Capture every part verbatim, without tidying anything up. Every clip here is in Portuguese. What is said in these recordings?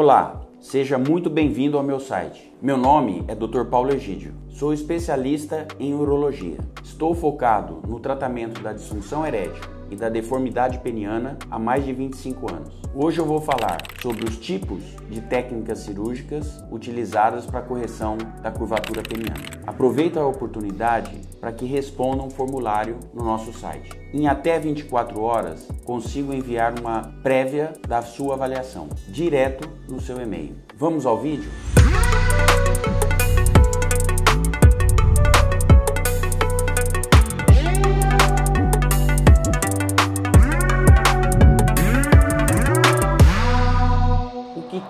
Olá, seja muito bem-vindo ao meu site. Meu nome é doutor Paulo Egídio, sou especialista em urologia. Estou focado no tratamento da disfunção erétil e da deformidade peniana há mais de vinte e cinco anos. Hoje eu vou falar sobre os tipos de técnicas cirúrgicas utilizadas para a correção da curvatura peniana. Aproveito a oportunidade para que respondam um formulário no nosso site. Em até vinte e quatro horas, consigo enviar uma prévia da sua avaliação, direto no seu e-mail. Vamos ao vídeo?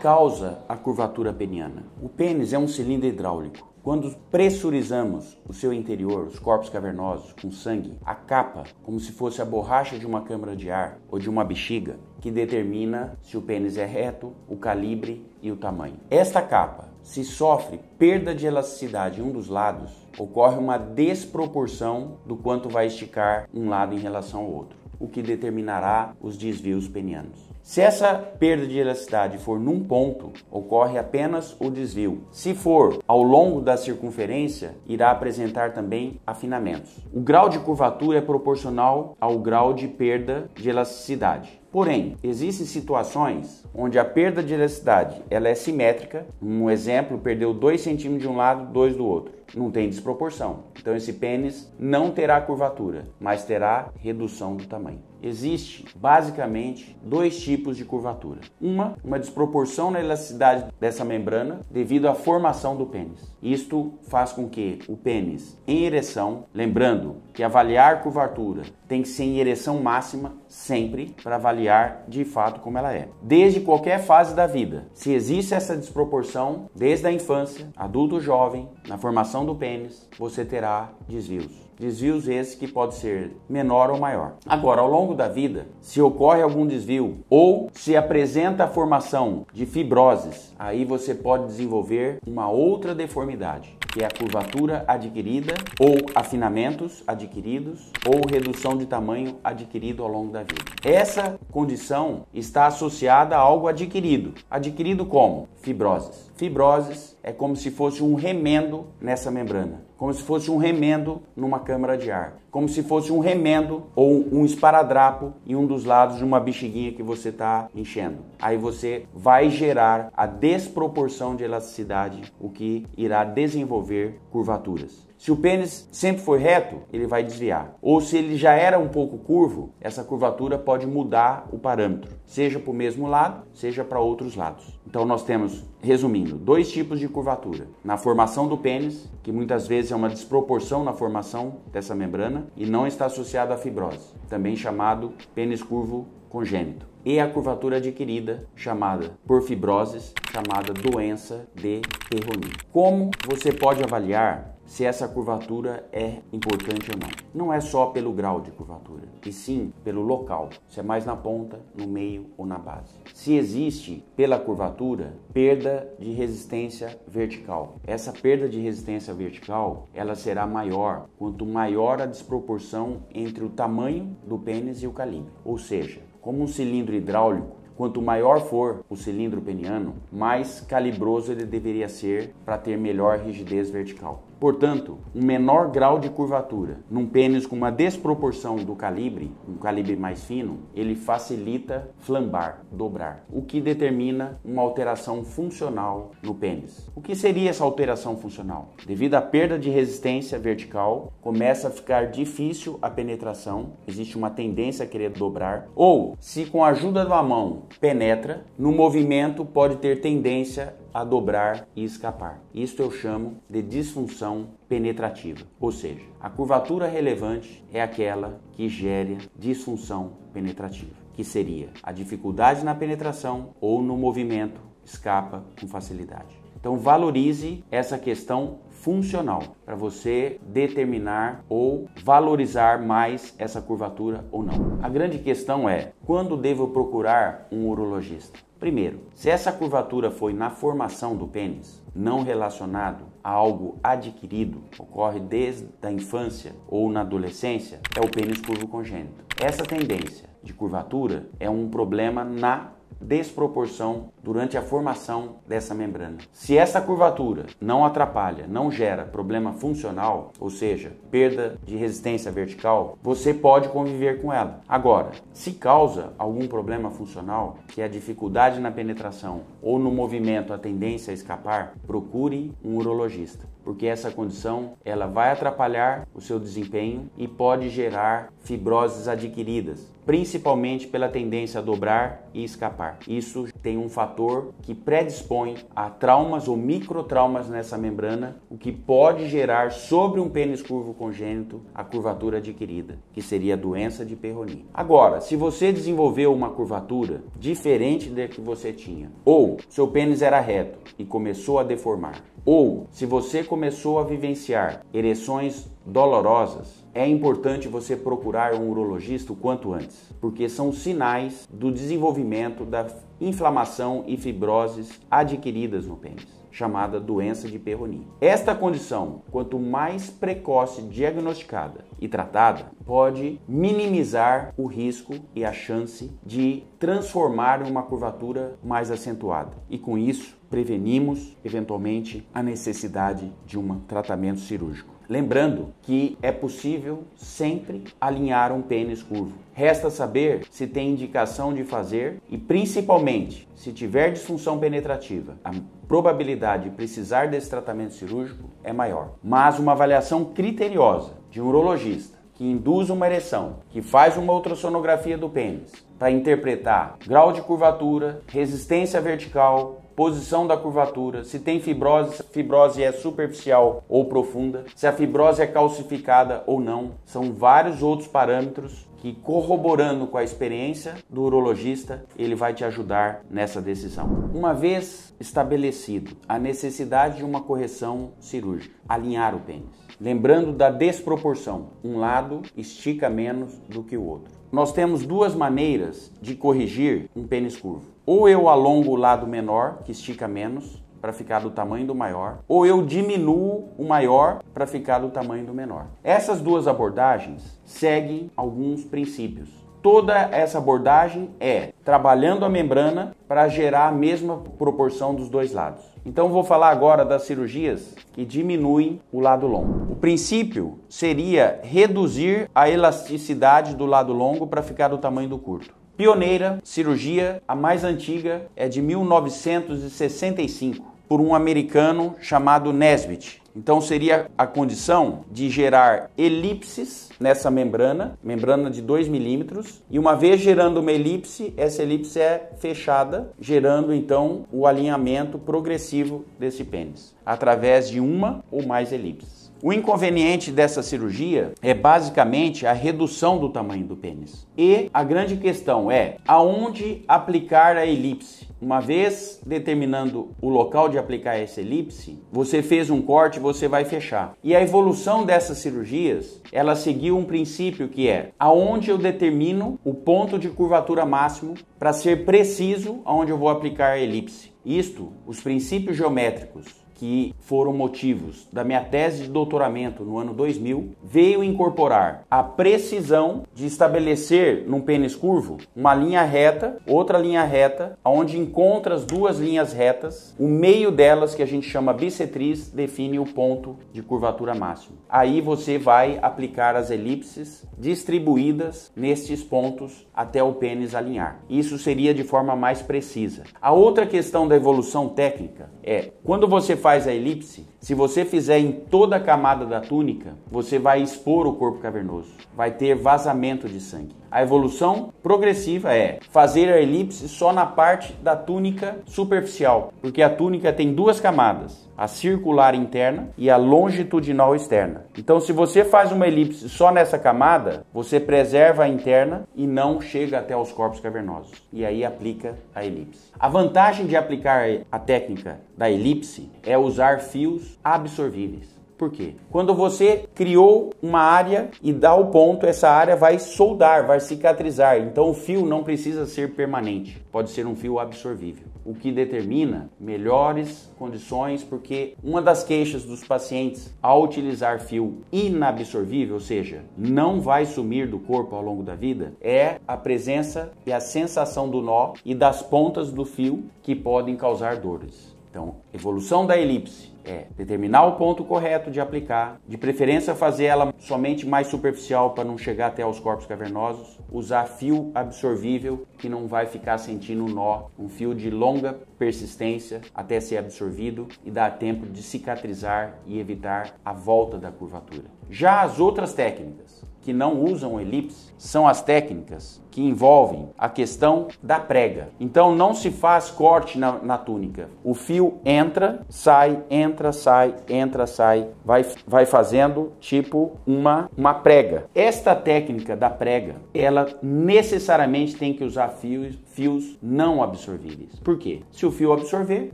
Causa a curvatura peniana. O pênis é um cilindro hidráulico. Quando pressurizamos o seu interior, os corpos cavernosos, com sangue, a capa, como se fosse a borracha de uma câmara de ar ou de uma bexiga, que determina se o pênis é reto, o calibre e o tamanho. Esta capa, se sofre perda de elasticidade em um dos lados, ocorre uma desproporção do quanto vai esticar um lado em relação ao outro, o que determinará os desvios penianos. Se essa perda de elasticidade for num ponto, ocorre apenas o desvio. Se for ao longo da circunferência, irá apresentar também afinamentos. O grau de curvatura é proporcional ao grau de perda de elasticidade. Porém, existem situações onde a perda de elasticidade ela é simétrica. Um exemplo, perdeu dois centímetros de um lado, dois do outro. Não tem desproporção. Então esse pênis não terá curvatura, mas terá redução do tamanho. Existe, basicamente, dois tipos de curvatura. Uma, uma desproporção na elasticidade dessa membrana devido à formação do pênis. Isto faz com que o pênis em ereção, lembrando que avaliar curvatura tem que ser em ereção máxima sempre para avaliar de fato como ela é. Desde qualquer fase da vida, se existe essa desproporção desde a infância, adulto jovem, na formação do pênis, você terá desvios. Desvios esses que pode ser menor ou maior. Agora, ao longo da vida, se ocorre algum desvio ou se apresenta a formação de fibroses, aí você pode desenvolver uma outra deformidade, que é a curvatura adquirida ou afinamentos adquiridos ou redução de tamanho adquirido ao longo da vida. Essa condição está associada a algo adquirido. Adquirido como? Fibroses. Fibroses é como se fosse um remendo nessa membrana, como se fosse um remendo numa câmara de ar, como se fosse um remendo ou um esparadrapo em um dos lados de uma bexiguinha que você está enchendo. Aí você vai gerar a desproporção de elasticidade, o que irá desenvolver curvaturas. Se o pênis sempre foi reto, ele vai desviar. Ou se ele já era um pouco curvo, essa curvatura pode mudar o parâmetro, seja para o mesmo lado, seja para outros lados. Então nós temos, resumindo, dois tipos de curvatura. Na formação do pênis, que muitas vezes é uma desproporção na formação dessa membrana e não está associada à fibrose, também chamado pênis curvo congênito. E a curvatura adquirida, chamada por fibroses, chamada doença de Peyronie. Como você pode avaliar se essa curvatura é importante ou não? Não é só pelo grau de curvatura, e sim pelo local, se é mais na ponta, no meio ou na base. Se existe, pela curvatura, perda de resistência vertical. Essa perda de resistência vertical, ela será maior quanto maior a desproporção entre o tamanho do pênis e o calibre. Ou seja, como um cilindro hidráulico, quanto maior for o cilindro peniano, mais calibroso ele deveria ser para ter melhor rigidez vertical. Portanto, um menor grau de curvatura num pênis com uma desproporção do calibre, um calibre mais fino, ele facilita flambar, dobrar, o que determina uma alteração funcional no pênis. O que seria essa alteração funcional? Devido à perda de resistência vertical, começa a ficar difícil a penetração, existe uma tendência a querer dobrar, ou se com a ajuda da mão penetra, no movimento pode ter tendência a dobrar e escapar. Isto eu chamo de disfunção penetrativa, ou seja, a curvatura relevante é aquela que gera disfunção penetrativa, que seria a dificuldade na penetração ou no movimento escapa com facilidade. Então valorize essa questão funcional para você determinar ou valorizar mais essa curvatura ou não. A grande questão é, quando devo procurar um urologista? Primeiro, se essa curvatura foi na formação do pênis, não relacionado a algo adquirido, ocorre desde a infância ou na adolescência, é o pênis curvo congênito. Essa tendência de curvatura é um problema na desproporção durante a formação dessa membrana. Se essa curvatura não atrapalha, não gera problema funcional, ou seja, perda de resistência vertical, você pode conviver com ela. Agora, se causa algum problema funcional, que é a dificuldade na penetração ou no movimento, a tendência a escapar, procure um urologista, porque essa condição ela vai atrapalhar o seu desempenho e pode gerar fibroses adquiridas, principalmente pela tendência a dobrar e escapar. Isso tem um fator que predispõe a traumas ou microtraumas nessa membrana, o que pode gerar sobre um pênis curvo congênito a curvatura adquirida, que seria a doença de Peyronie. Agora, se você desenvolveu uma curvatura diferente da que você tinha, ou seu pênis era reto e começou a deformar, ou se você começou a vivenciar ereções dolorosas, é importante você procurar um urologista o quanto antes, porque são sinais do desenvolvimento da inflamação e fibroses adquiridas no pênis, chamada doença de Peyronie. Esta condição, quanto mais precoce diagnosticada e tratada, pode minimizar o risco e a chance de transformar em uma curvatura mais acentuada. E com isso, prevenimos, eventualmente, a necessidade de um tratamento cirúrgico. Lembrando que é possível sempre alinhar um pênis curvo. Resta saber se tem indicação de fazer e, principalmente, se tiver disfunção penetrativa, a probabilidade de precisar desse tratamento cirúrgico é maior. Mas uma avaliação criteriosa de um urologista que induz uma ereção, que faz uma ultrassonografia do pênis para interpretar grau de curvatura, resistência vertical, posição da curvatura, se tem fibrose, se a fibrose é superficial ou profunda, se a fibrose é calcificada ou não. São vários outros parâmetros que, corroborando com a experiência do urologista, ele vai te ajudar nessa decisão. Uma vez estabelecido a necessidade de uma correção cirúrgica, alinhar o pênis. Lembrando da desproporção, um lado estica menos do que o outro. Nós temos duas maneiras de corrigir um pênis curvo. Ou eu alongo o lado menor, que estica menos, para ficar do tamanho do maior, ou eu diminuo o maior para ficar do tamanho do menor. Essas duas abordagens seguem alguns princípios. Toda essa abordagem é trabalhando a membrana para gerar a mesma proporção dos dois lados. Então vou falar agora das cirurgias que diminuem o lado longo. O princípio seria reduzir a elasticidade do lado longo para ficar do tamanho do curto. Pioneira, cirurgia, a mais antiga, é de mil novecentos e sessenta e cinco, por um americano chamado Nesbit. Então seria a condição de gerar elipses nessa membrana, membrana de dois milímetros, e uma vez gerando uma elipse, essa elipse é fechada, gerando então o alinhamento progressivo desse pênis, através de uma ou mais elipses. O inconveniente dessa cirurgia é basicamente a redução do tamanho do pênis. E a grande questão é aonde aplicar a elipse. Uma vez determinando o local de aplicar essa elipse, você fez um corte, você vai fechar. E a evolução dessas cirurgias, ela seguiu um princípio que é aonde eu determino o ponto de curvatura máximo para ser preciso aonde eu vou aplicar a elipse. Isto, os princípios geométricos, que foram motivos da minha tese de doutoramento no ano dois mil, veio incorporar a precisão de estabelecer num pênis curvo uma linha reta, outra linha reta, onde encontra as duas linhas retas, o meio delas, que a gente chama bissetriz, define o ponto de curvatura máximo. Aí você vai aplicar as elipses distribuídas nestes pontos até o pênis alinhar. Isso seria de forma mais precisa. A outra questão da evolução técnica é, quando você faz faz a elipse, se você fizer em toda a camada da túnica, você vai expor o corpo cavernoso, vai ter vazamento de sangue. A evolução progressiva é fazer a elipse só na parte da túnica superficial, porque a túnica tem duas camadas, a circular interna e a longitudinal externa. Então, se você faz uma elipse só nessa camada, você preserva a interna e não chega até os corpos cavernosos. E aí aplica a elipse. A vantagem de aplicar a técnica da elipse é usar fios absorvíveis. Por quê? Quando você criou uma área e dá o ponto, essa área vai soldar, vai cicatrizar. Então, o fio não precisa ser permanente. Pode ser um fio absorvível. o que determina melhores condições, porque uma das queixas dos pacientes ao utilizar fio inabsorvível, ou seja, não vai sumir do corpo ao longo da vida, é a presença e a sensação do nó e das pontas do fio que podem causar dores. Então, evolução da elipse é determinar o ponto correto de aplicar, de preferência fazer ela somente mais superficial para não chegar até aos corpos cavernosos, usar fio absorvível que não vai ficar sentindo o nó, um fio de longa persistência até ser absorvido e dar tempo de cicatrizar e evitar a volta da curvatura. Já as outras técnicas que não usam elipse são as técnicas que envolvem a questão da prega. Então não se faz corte na, na túnica. O fio entra, sai, entra, sai, entra, sai, vai, vai fazendo tipo uma, uma prega. Esta técnica da prega, ela necessariamente tem que usar fios, fios não absorvíveis. Por quê? Se o fio absorver,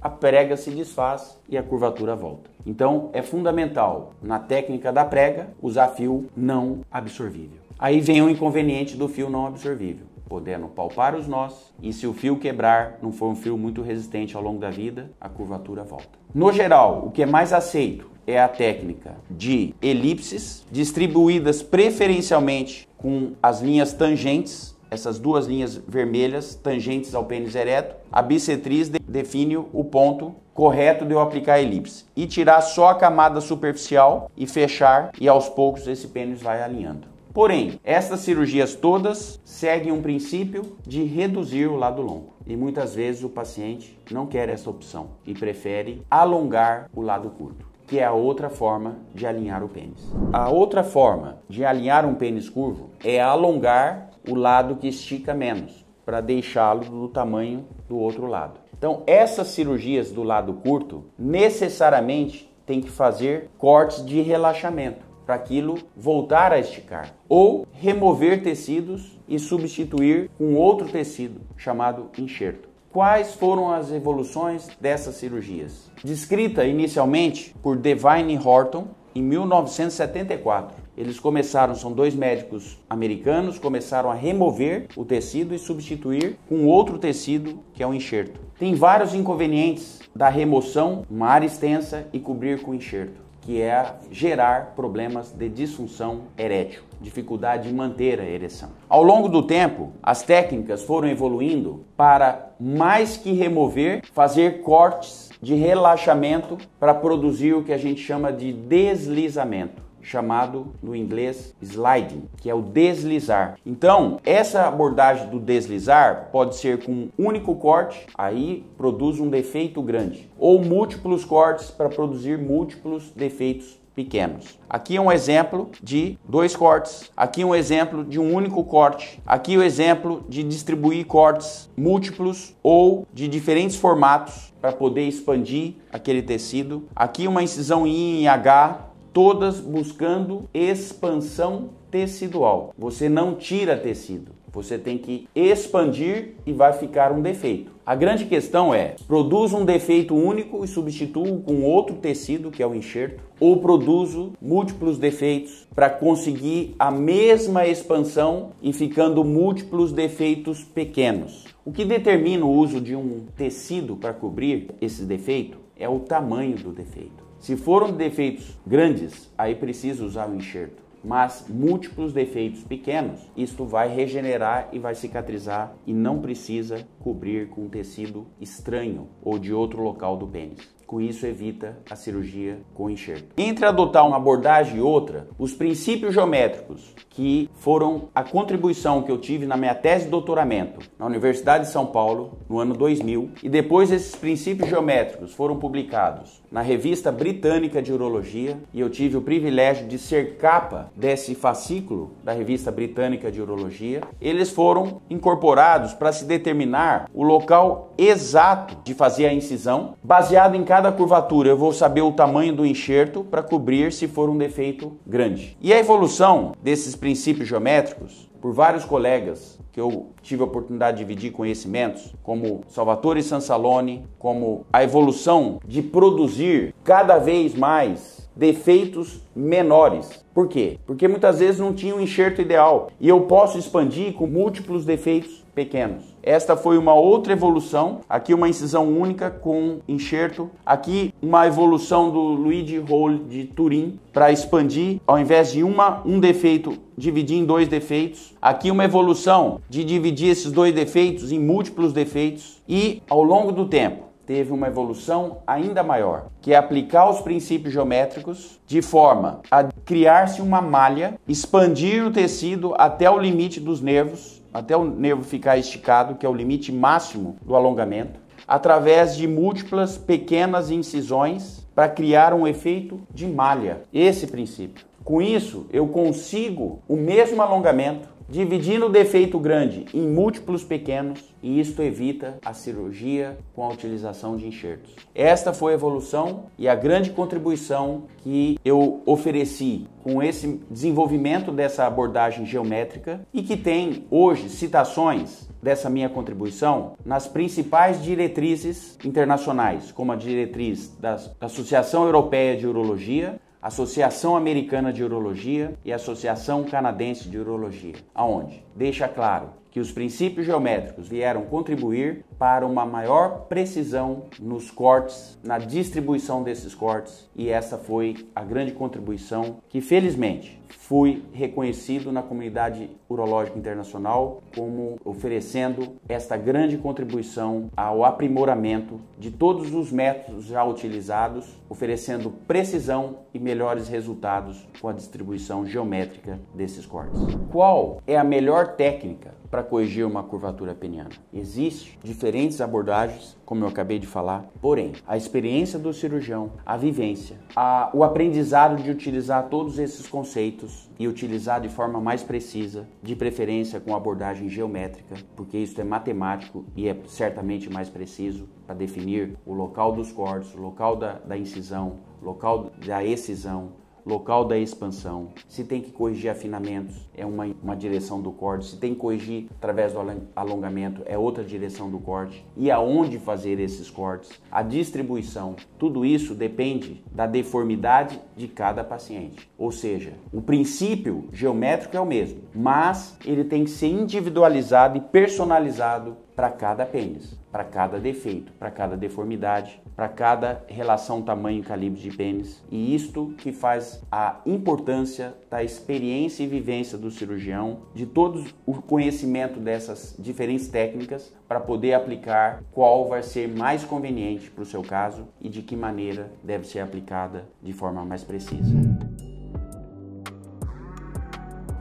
a prega se desfaz e a curvatura volta. Então é fundamental na técnica da prega usar fio não absorvível. Aí vem o inconveniente do fio não absorvível, podendo palpar os nós, e se o fio quebrar, não for um fio muito resistente ao longo da vida, a curvatura volta. No geral, o que é mais aceito é a técnica de elipses distribuídas preferencialmente com as linhas tangentes, essas duas linhas vermelhas tangentes ao pênis ereto. A bissetriz de define o ponto correto de eu aplicar a elipse e tirar só a camada superficial e fechar, e aos poucos esse pênis vai alinhando. Porém, estas cirurgias todas seguem um princípio de reduzir o lado longo. E muitas vezes o paciente não quer essa opção e prefere alongar o lado curto, que é a outra forma de alinhar o pênis. A outra forma de alinhar um pênis curvo é alongar o lado que estica menos, para deixá-lo do tamanho do outro lado. Então, essas cirurgias do lado curto necessariamente tem que fazer cortes de relaxamento, para aquilo voltar a esticar, ou remover tecidos e substituir com outro tecido chamado enxerto. Quais foram as evoluções dessas cirurgias? Descrita inicialmente por Devine Horton em mil novecentos e setenta e quatro. Eles começaram, são dois médicos americanos, começaram a remover o tecido e substituir com outro tecido, que é o enxerto. Tem vários inconvenientes da remoção, uma área extensa e cobrir com enxerto, que é gerar problemas de disfunção erétil, dificuldade de manter a ereção. Ao longo do tempo, as técnicas foram evoluindo para, mais que remover, fazer cortes de relaxamento para produzir o que a gente chama de deslizamento, chamado no inglês sliding, que é o deslizar. Então, essa abordagem do deslizar pode ser com um único corte, aí produz um defeito grande, ou múltiplos cortes para produzir múltiplos defeitos pequenos. Aqui um exemplo de dois cortes, aqui um exemplo de um único corte, aqui o exemplo de distribuir cortes múltiplos ou de diferentes formatos para poder expandir aquele tecido. Aqui uma incisão I em H, todas buscando expansão tecidual. Você não tira tecido, você tem que expandir e vai ficar um defeito. A grande questão é, produzo um defeito único e substituo com outro tecido, que é o enxerto, ou produzo múltiplos defeitos para conseguir a mesma expansão e ficando múltiplos defeitos pequenos. O que determina o uso de um tecido para cobrir esse defeito é o tamanho do defeito. Se foram defeitos grandes, aí precisa usar o enxerto. Mas múltiplos defeitos pequenos, isto vai regenerar e vai cicatrizar e não precisa cobrir com tecido estranho ou de outro local do pênis. Com isso evita a cirurgia com enxerto. Entre adotar uma abordagem e outra, os princípios geométricos, que foram a contribuição que eu tive na minha tese de doutoramento na Universidade de São Paulo, no ano dois mil, e depois esses princípios geométricos foram publicados na Revista Britânica de Urologia, e eu tive o privilégio de ser capa desse fascículo da Revista Britânica de Urologia. Eles foram incorporados para se determinar o local exato de fazer a incisão, baseado em cada Cada curvatura. Eu vou saber o tamanho do enxerto para cobrir se for um defeito grande. E a evolução desses princípios geométricos, por vários colegas que eu tive a oportunidade de dividir conhecimentos, como Salvatore Sansalone, como a evolução de produzir cada vez mais defeitos menores. Por quê? Porque muitas vezes não tinha um enxerto ideal e eu posso expandir com múltiplos defeitos pequenos. Esta foi uma outra evolução, aqui uma incisão única com enxerto, aqui uma evolução do Luigi Hall de Turim para expandir, ao invés de uma, um defeito, dividir em dois defeitos. Aqui uma evolução de dividir esses dois defeitos em múltiplos defeitos e, ao longo do tempo, teve uma evolução ainda maior, que é aplicar os princípios geométricos de forma a criar-se uma malha, expandir o tecido até o limite dos nervos, até o nervo ficar esticado, que é o limite máximo do alongamento, através de múltiplas pequenas incisões para criar um efeito de malha. Esse princípio. Com isso, eu consigo o mesmo alongamento, dividindo o defeito grande em múltiplos pequenos, e isto evita a cirurgia com a utilização de enxertos. Esta foi a evolução e a grande contribuição que eu ofereci com esse desenvolvimento dessa abordagem geométrica e que tem hoje citações dessa minha contribuição nas principais diretrizes internacionais, como a diretriz da Associação Europeia de Urologia, Associação Americana de Urologia e Associação Canadense de Urologia, aonde deixa claro que os princípios geométricos vieram contribuir para uma maior precisão nos cortes, na distribuição desses cortes, e essa foi a grande contribuição que, felizmente, fui reconhecido na comunidade urológica internacional como oferecendo esta grande contribuição ao aprimoramento de todos os métodos já utilizados, oferecendo precisão e melhores resultados com a distribuição geométrica desses cortes. Qual é a melhor técnica para corrigir uma curvatura peniana? Existem diferentes abordagens, como eu acabei de falar, porém, a experiência do cirurgião, a vivência, a, o aprendizado de utilizar todos esses conceitos e utilizar de forma mais precisa, de preferência com abordagem geométrica, porque isso é matemático e é certamente mais preciso para definir o local dos cortes, o local da, da incisão, local da excisão, local da expansão, se tem que corrigir afinamentos, é uma, uma direção do corte, se tem que corrigir através do alongamento, é outra direção do corte, e aonde fazer esses cortes, a distribuição, tudo isso depende da deformidade de cada paciente. Ou seja, o princípio geométrico é o mesmo, mas ele tem que ser individualizado e personalizado para cada pênis, para cada defeito, para cada deformidade, para cada relação tamanho e calibre de pênis. E isto que faz a importância da experiência e vivência do cirurgião, de todo o conhecimento dessas diferentes técnicas, para poder aplicar qual vai ser mais conveniente para o seu caso e de que maneira deve ser aplicada de forma mais precisa.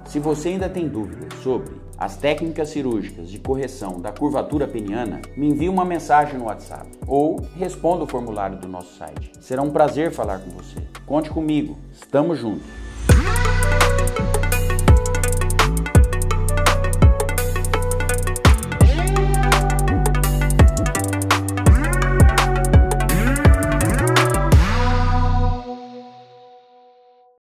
Se você ainda tem dúvidas sobre as técnicas cirúrgicas de correção da curvatura peniana, me envie uma mensagem no WhatsApp ou responda o formulário do nosso site. Será um prazer falar com você. Conte comigo, estamos juntos!